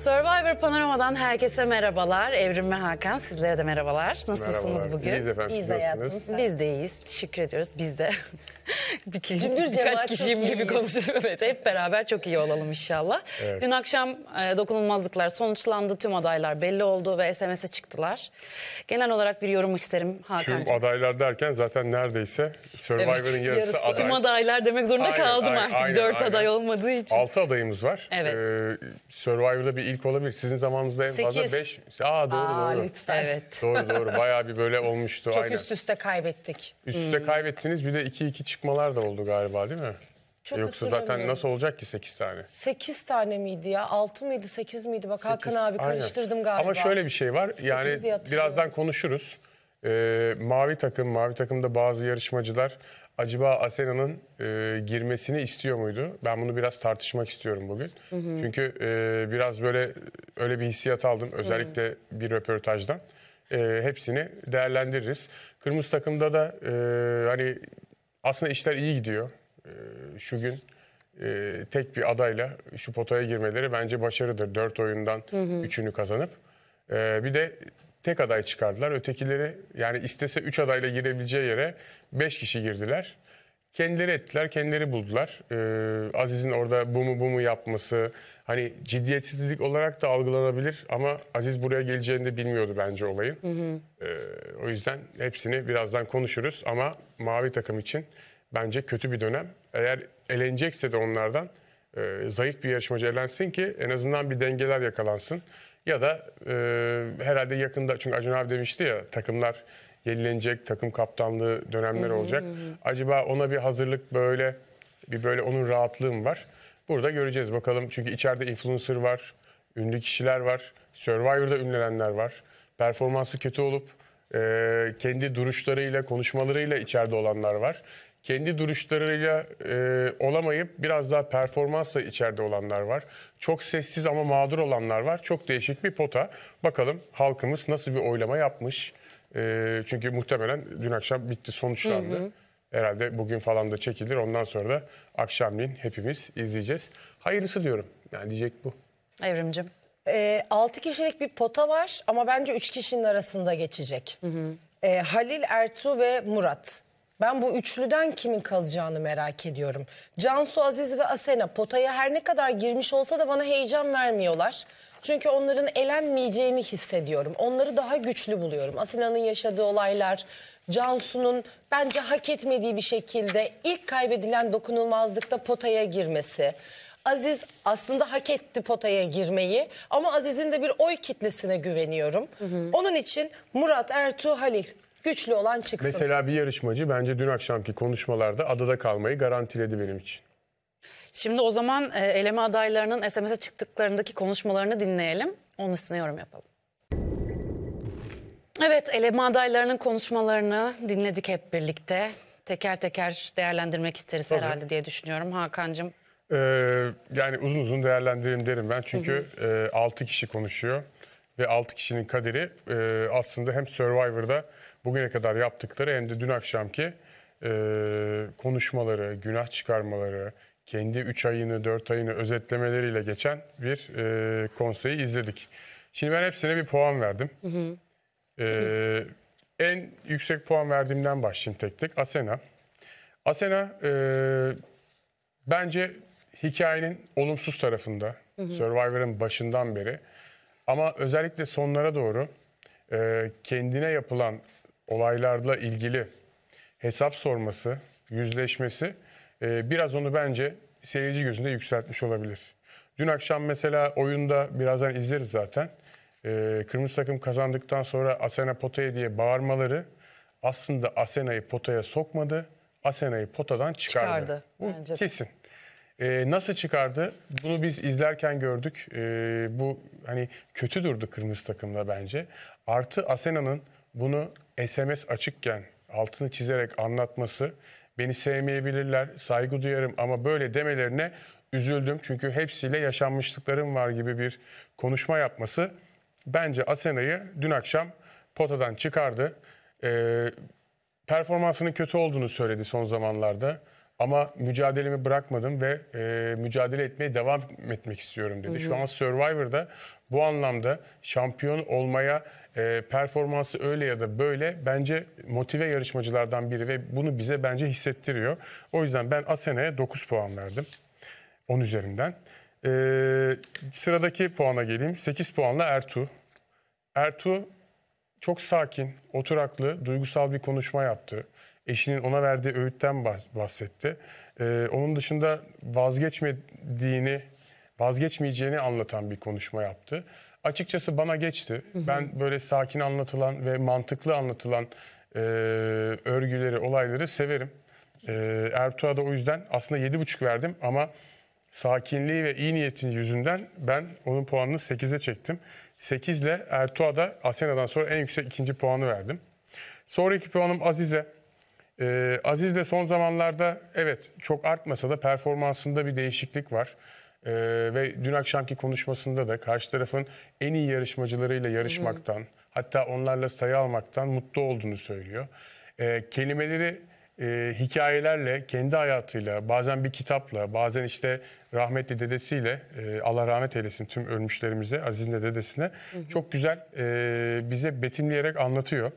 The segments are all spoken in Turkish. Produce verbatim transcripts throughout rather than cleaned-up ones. Survivor Panorama'dan herkese merhabalar. Evrim ve Hakan, sizlere de merhabalar. Nasılsınız merhabalar. Bugün? İyiyiz efendim, siz nasılsınız? Biz de iyiyiz, teşekkür ediyoruz. Biz de bir kişi, birkaç kişiyim gibi konuşuyoruz. Evet, hep beraber çok iyi olalım inşallah. Evet. Dün akşam e, dokunulmazlıklar sonuçlandı, tüm adaylar belli oldu ve S M S'e çıktılar. Genel olarak bir yorum isterim Hakan'cığım. Tüm adaylar derken zaten neredeyse Survivor'ın evet, yarısı, yarısı aday. Tüm adaylar demek zorunda aynen, kaldım aynen, artık, aynen, dört aynen. aday olmadığı için. Altı adayımız var. Evet. Ee, Survivor'da bir İlk olabilir. Sizin zamanınızda en fazla beş. Aa doğru Aa, doğru. Lütfen. Evet. Doğru doğru. Bayağı bir böyle olmuştu. Çok aynen. üst üste kaybettik. Üst üste hmm. kaybettiniz. Bir de iki iki çıkmalar da oldu galiba değil mi? Çok Yoksa zaten nasıl olacak ki sekiz tane? Sekiz tane miydi ya? Altı mıydı sekiz miydi? Bak sekiz. Hakan abi karıştırdım aynen. galiba. Ama şöyle bir şey var. Yani birazdan konuşuruz. Ee, mavi takım, mavi takımda bazı yarışmacılar acaba Asena'nın e, girmesini istiyor muydu? Ben bunu biraz tartışmak istiyorum bugün. Hı hı. Çünkü e, biraz böyle öyle bir hissiyat aldım. Özellikle hı. bir röportajdan. E, hepsini değerlendiririz. Kırmızı takımda da e, hani aslında işler iyi gidiyor. E, şu gün e, tek bir adayla şu potaya girmeleri bence başarıdır. Dört oyundan hı hı. üçünü kazanıp. E, bir de... Tek aday çıkardılar. Ötekileri yani istese üç adayla girebileceği yere beş kişi girdiler. Kendileri ettiler, kendileri buldular. Ee, Aziz'in orada bu mu bu mu yapması hani ciddiyetsizlik olarak da algılanabilir ama Aziz buraya geleceğini de bilmiyordu bence olayın. Hı hı. Ee, o yüzden hepsini birazdan konuşuruz ama mavi takım için bence kötü bir dönem. Eğer elenecekse de onlardan e, zayıf bir yarışmacı elensin ki en azından bir dengeler yakalansın. Ya da e, herhalde yakında çünkü Acun abi demişti ya takımlar yenilenecek, takım kaptanlığı dönemler olacak. Acaba ona bir hazırlık böyle bir böyle onun rahatlığım var. Burada göreceğiz bakalım çünkü içeride influencer var, ünlü kişiler var, Survivor'da ünlenenler var. Performansı kötü olup e, kendi duruşlarıyla, konuşmalarıyla içeride olanlar var. Kendi duruşlarıyla e, olamayıp biraz daha performansla içeride olanlar var. Çok sessiz ama mağdur olanlar var. Çok değişik bir pota. Bakalım halkımız nasıl bir oylama yapmış. E, çünkü muhtemelen dün akşam bitti, sonuçlandı. Hı hı. Herhalde bugün falan da çekilir. Ondan sonra da akşamleyin hepimiz izleyeceğiz. Hayırlısı diyorum. Yani diyecek bu. Evrimcim. E, altı kişilik bir pota var ama bence üç kişinin arasında geçecek. Hı hı. E, Halil, Ertuğ ve Murat. Ben bu üçlüden kimin kalacağını merak ediyorum. Cansu, Aziz ve Asena potaya her ne kadar girmiş olsa da bana heyecan vermiyorlar. Çünkü onların elenmeyeceğini hissediyorum. Onları daha güçlü buluyorum. Asena'nın yaşadığı olaylar, Cansu'nun bence hak etmediği bir şekilde ilk kaybedilen dokunulmazlıkta potaya girmesi. Aziz aslında hak etti potaya girmeyi ama Aziz'in de bir oy kitlesine güveniyorum. Hı hı. Onun için Murat, Ertuğ, Halil... Güçlü olan çıksın. Mesela bir yarışmacı bence dün akşamki konuşmalarda adada kalmayı garantiledi benim için. Şimdi o zaman eleme adaylarının S M S'e çıktıklarındaki konuşmalarını dinleyelim. Onun üstüne yorum yapalım. Evet, eleme adaylarının konuşmalarını dinledik hep birlikte. Teker teker değerlendirmek isteriz Tabii. herhalde diye düşünüyorum. Hakan'cığım. Ee, yani uzun uzun değerlendirelim derim ben. Çünkü e, altı kişi konuşuyor. Ve altı kişinin kaderi e, aslında hem Survivor'da bugüne kadar yaptıkları hem de dün akşamki e, konuşmaları, günah çıkarmaları, kendi üç ayını, dört ayını özetlemeleriyle geçen bir e, konseyi izledik. Şimdi ben hepsine bir puan verdim. Hı hı. E, hı hı. En yüksek puan verdiğimden başlayayım tek tek. Asena. Asena e, bence hikayenin olumsuz tarafında, Survivor'ın başından beri. Ama özellikle sonlara doğru e, kendine yapılan olaylarla ilgili hesap sorması, yüzleşmesi e, biraz onu bence seyirci gözünde yükseltmiş olabilir. Dün akşam mesela oyunda birazdan izleriz zaten. E, kırmızı takım kazandıktan sonra Asena potaya diye bağırmaları aslında Asena'yı potaya sokmadı. Asena'yı potadan çıkardı. çıkardı Bu bence kesin. Ee, nasıl çıkardı? Bunu biz izlerken gördük. Ee, bu hani kötü durdu kırmızı takımda bence. Artı Asena'nın bunu S M S açıkken altını çizerek anlatması, beni sevmeyebilirler, saygı duyarım ama böyle demelerine üzüldüm. Çünkü hepsiyle yaşanmışlıklarım var gibi bir konuşma yapması bence Asena'yı dün akşam potadan çıkardı. Ee, performansının kötü olduğunu söyledi son zamanlarda. Ama mücadelemi bırakmadım ve e, mücadele etmeye devam etmek istiyorum dedi. Hı hı. Şu an Survivor'da bu anlamda şampiyon olmaya e, performansı öyle ya da böyle bence motive yarışmacılardan biri ve bunu bize bence hissettiriyor. O yüzden ben Asena'ya dokuz puan verdim. on üzerinden. E, sıradaki puana geleyim. sekiz puanla Ertuğ. Ertuğ çok sakin, oturaklı, duygusal bir konuşma yaptı. Eşinin ona verdiği öğütten bahsetti. Ee, onun dışında vazgeçmediğini, vazgeçmeyeceğini anlatan bir konuşma yaptı. Açıkçası bana geçti. Hı hı. Ben böyle sakin anlatılan ve mantıklı anlatılan e, örgüleri, olayları severim. E, Ertuğ'a da o yüzden aslında yedi buçuk verdim ama sakinliği ve iyi niyetin yüzünden ben onun puanını sekize çektim. sekiz ile Ertuğ'a da Asena'dan sonra en yüksek ikinci puanı verdim. Sonraki puanım Aziz'e. Ee, Aziz de son zamanlarda evet çok artmasa da performansında bir değişiklik var. Ee, ve dün akşamki konuşmasında da karşı tarafın en iyi yarışmacılarıyla yarışmaktan, hı hı, hatta onlarla sayı almaktan mutlu olduğunu söylüyor. Ee, kelimeleri e, hikayelerle, kendi hayatıyla, bazen bir kitapla, bazen işte rahmetli dedesiyle, e, Allah rahmet eylesin tüm ölmüşlerimize, Aziz'in de dedesine, hı hı, çok güzel e, bize betimleyerek anlatıyor.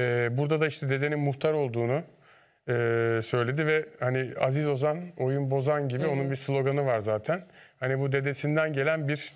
Ee, burada da işte dedenin muhtar olduğunu Ee, söyledi ve hani Aziz Ozan oyun bozan gibi, hı hı, onun bir sloganı var zaten. Hani bu dedesinden gelen bir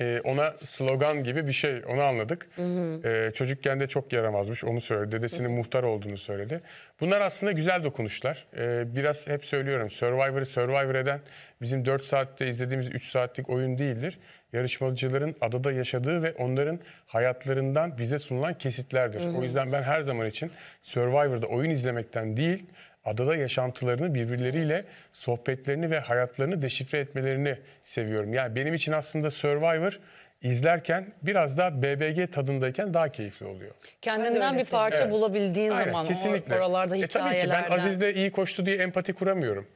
e, ona slogan gibi bir şey, onu anladık. Hı hı. Ee, çocukken de çok yaramazmış, onu söyledi. Dedesinin, hı hı, muhtar olduğunu söyledi. Bunlar aslında güzel dokunuşlar. Ee, biraz hep söylüyorum, Survivor'ı Survivor eden bizim dört saatte izlediğimiz üç saatlik oyun değildir. Yarışmacıların adada yaşadığı ve onların hayatlarından bize sunulan kesitlerdir. Hı hı. O yüzden ben her zaman için Survivor'da oyun izlemekten değil, adada yaşantılarını, birbirleriyle sohbetlerini ve hayatlarını deşifre etmelerini seviyorum. Yani benim için aslında Survivor izlerken biraz daha B B G tadındayken daha keyifli oluyor. Kendinden bir parça, evet, bulabildiğin, aynen, zaman kesinlikle. O, oralarda hikayelerden. E tabii ki ben Aziz'de iyi koştu diye empati kuramıyorum.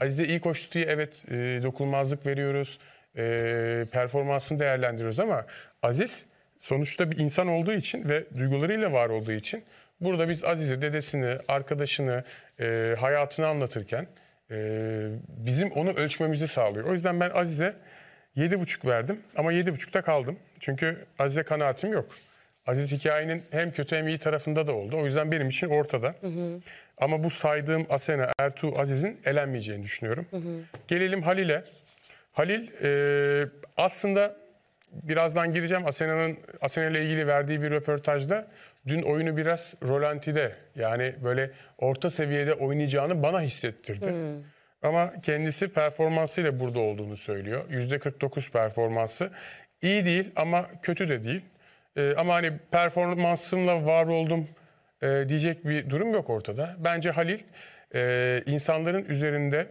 Aziz'de iyi koştu diye evet e, dokunulmazlık veriyoruz. E, performansını değerlendiriyoruz ama Aziz sonuçta bir insan olduğu için ve duygularıyla var olduğu için burada biz Aziz'e dedesini, arkadaşını, e, hayatını anlatırken e, bizim onu ölçmemizi sağlıyor. O yüzden ben Aziz'e yedi buçuk verdim ama yedi buçukta kaldım. Çünkü Aziz'e kanaatim yok. Aziz hikayenin hem kötü hem iyi tarafında da oldu. O yüzden benim için ortada. Hı hı. Ama bu saydığım Asena, Ertuğ, Aziz'in elenmeyeceğini düşünüyorum. Hı hı. Gelelim Halil'e. Halil e, aslında birazdan gireceğim. Asena'nın Asena ile ilgili verdiği bir röportajda dün oyunu biraz rolantide, yani böyle orta seviyede oynayacağını bana hissettirdi. Hmm. Ama kendisi performansıyla burada olduğunu söylüyor. yüzde kırk dokuz performansı. İyi değil ama kötü de değil. E, ama hani performansımla var oldum e, diyecek bir durum yok ortada. Bence Halil e, insanların üzerinde...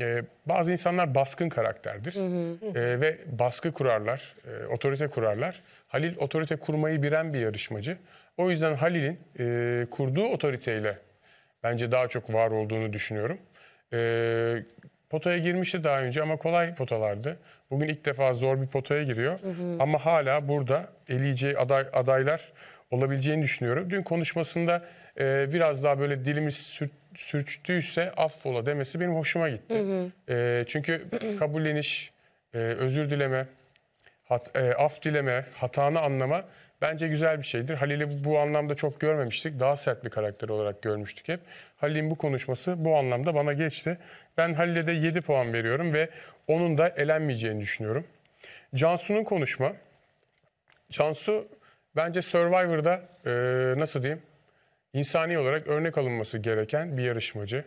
Ee, bazı insanlar baskın karakterdir, hı hı. Ee, ve baskı kurarlar, e, otorite kurarlar. Halil otorite kurmayı bilen bir yarışmacı. O yüzden Halil'in e, kurduğu otoriteyle bence daha çok var olduğunu düşünüyorum. E, potaya girmişti daha önce ama kolay potalardı. Bugün ilk defa zor bir potaya giriyor. Hı hı. Ama hala burada eleyeceği aday, adaylar olabileceğini düşünüyorum. Dün konuşmasında e, biraz daha böyle dilimiz sürt sürçtüyse affola demesi benim hoşuma gitti. Hı hı. E, çünkü kabulleniş, e, özür dileme, hat, e, af dileme, hatanı anlama bence güzel bir şeydir. Halil'i bu anlamda çok görmemiştik. Daha sert bir karakter olarak görmüştük hep. Halil'in bu konuşması bu anlamda bana geçti. Ben Halil'e de yedi puan veriyorum ve onun da elenmeyeceğini düşünüyorum. Cansu'nun konuşma. Cansu bence Survivor'da e, nasıl diyeyim? İnsani olarak örnek alınması gereken bir yarışmacı.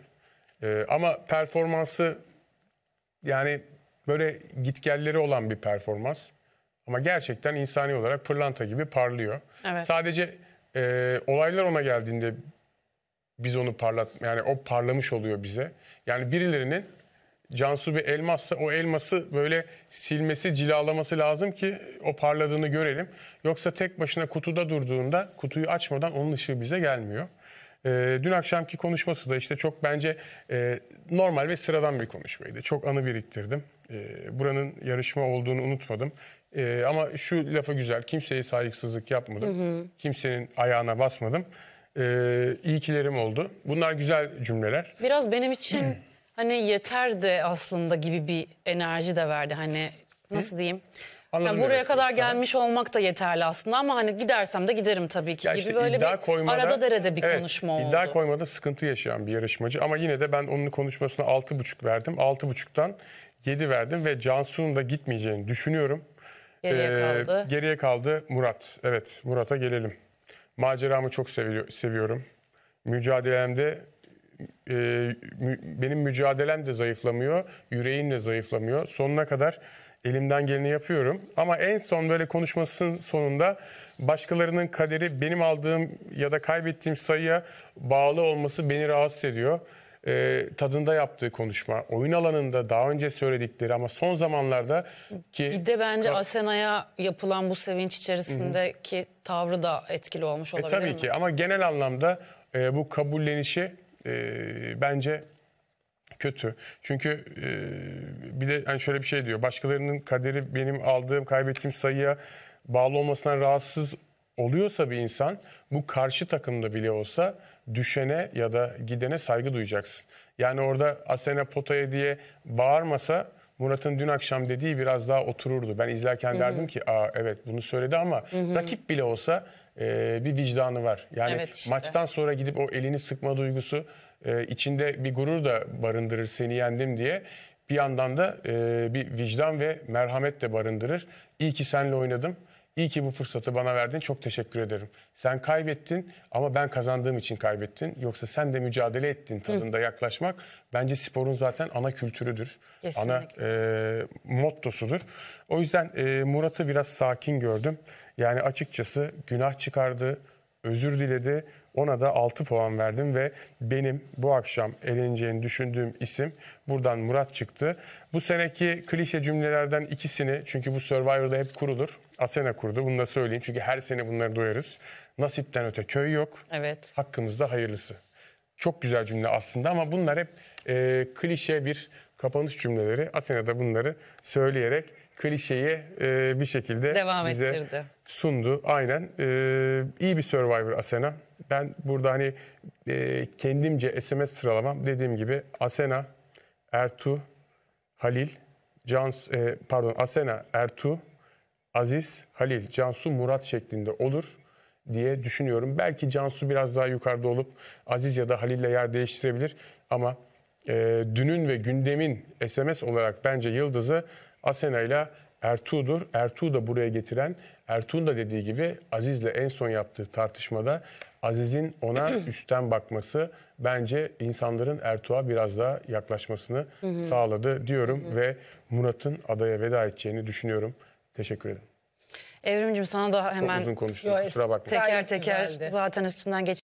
Ee, ama performansı, yani böyle gitgelleri olan bir performans. Ama gerçekten insani olarak pırlanta gibi parlıyor. Evet. Sadece e, olaylar ona geldiğinde biz onu parlat, yani o parlamış oluyor bize. Yani birilerinin Cansu bir elmassa o elması böyle silmesi, cilalaması lazım ki o parladığını görelim. Yoksa tek başına kutuda durduğunda kutuyu açmadan onun ışığı bize gelmiyor. Ee, dün akşamki konuşması da işte çok bence e, normal ve sıradan bir konuşmaydı. Çok anı biriktirdim. E, buranın yarışma olduğunu unutmadım. E, ama şu lafı güzel, kimseye saygısızlık yapmadım. Hı hı. Kimsenin ayağına basmadım. Ee, iyi kilerim oldu. Bunlar güzel cümleler. Biraz benim için hani yeter de aslında gibi bir enerji de verdi. Hani nasıl Hı? diyeyim? Yani buraya kadar gelmiş tamam. olmak da yeterli aslında ama hani gidersem de giderim tabii ki ya gibi işte böyle bir koymada, arada derede bir evet, konuşma oldu. İddia koymada sıkıntı yaşayan bir yarışmacı ama yine de ben onun konuşmasına altı buçuk verdim. Altı buçuktan yedi verdim ve Cansu'nun da gitmeyeceğini düşünüyorum. Geriye ee, kaldı. Geriye kaldı Murat. Evet, Murat'a gelelim. Maceramı çok seviyorum. Mücadelemde e, mü, benim mücadelem de zayıflamıyor, yüreğim de zayıflamıyor. Sonuna kadar elimden geleni yapıyorum. Ama en son böyle konuşmasının sonunda başkalarının kaderi benim aldığım ya da kaybettiğim sayıya bağlı olması beni rahatsız ediyor. E, tadında yaptığı konuşma, oyun alanında daha önce söyledikleri ama son zamanlarda ki... Bir de bence Asena'ya yapılan bu sevinç içerisindeki Hı-hı. tavrı da etkili olmuş olabilir e, tabii mi? Tabii ki ama genel anlamda e, bu kabullenişi e, bence kötü. Çünkü e, bir de hani şöyle bir şey diyor, başkalarının kaderi benim aldığım, kaybettiğim sayıya bağlı olmasına rahatsız oluyorsa bir insan, bu karşı takımda bile olsa düşene ya da gidene saygı duyacaksın. Yani orada Asena potaya diye bağırmasa Murat'ın dün akşam dediği biraz daha otururdu. Ben izlerken Hı-hı. derdim ki aa evet bunu söyledi ama Hı-hı. rakip bile olsa e, bir vicdanı var. Yani evet işte. Maçtan sonra gidip o elini sıkma duygusu e, içinde bir gurur da barındırır seni yendim diye. Bir yandan da e, bir vicdan ve merhamet de barındırır. İyi ki seninle oynadım. İyi ki bu fırsatı bana verdin. Çok teşekkür ederim. Sen kaybettin ama ben kazandığım için kaybettin. Yoksa sen de mücadele ettin tadında Hı. yaklaşmak. Bence sporun zaten ana kültürüdür. Kesinlikle. Ana e, mottosudur. O yüzden e, Murat'ı biraz sakin gördüm. Yani açıkçası günah çıkardı, özür diledi. Ona da altı puan verdim ve benim bu akşam eleneceğini düşündüğüm isim buradan Murat çıktı. Bu seneki klişe cümlelerden ikisini, çünkü bu Survivor'da hep kurulur. Asena kurdu, bunu da söyleyeyim çünkü her sene bunları duyarız. Nasipten öte köy yok, evet. hakkımızda hayırlısı. Çok güzel cümle aslında ama bunlar hep e, klişe bir kapanış cümleleri. Asena da bunları söyleyerek klişeyi e, bir şekilde devam bize ettirdi. Sundu. Aynen. E, iyi bir Survivor Asena. Ben burada hani e, kendimce S M S sıralamam. Dediğim gibi Asena, Ertuğ, Halil, Cansu, e, pardon Asena, Ertuğ, Aziz, Halil, Cansu, Murat şeklinde olur diye düşünüyorum. Belki Cansu biraz daha yukarıda olup Aziz ya da Halil'le yer değiştirebilir. Ama e, dünün ve gündemin S M S olarak bence yıldızı Asena ile Ertuğ'dur. Ertuğ'u da buraya getiren, Ertuğ'un da dediği gibi Aziz'le en son yaptığı tartışmada Aziz'in ona üstten bakması bence insanların Ertuğ'a biraz daha yaklaşmasını sağladı diyorum ve Murat'ın adaya veda edeceğini düşünüyorum. Teşekkür ederim. Evrimciğim sana da hemen Çok uzun konuştum. Yo, kusura bakma. Teker teker zaten üstünden geç.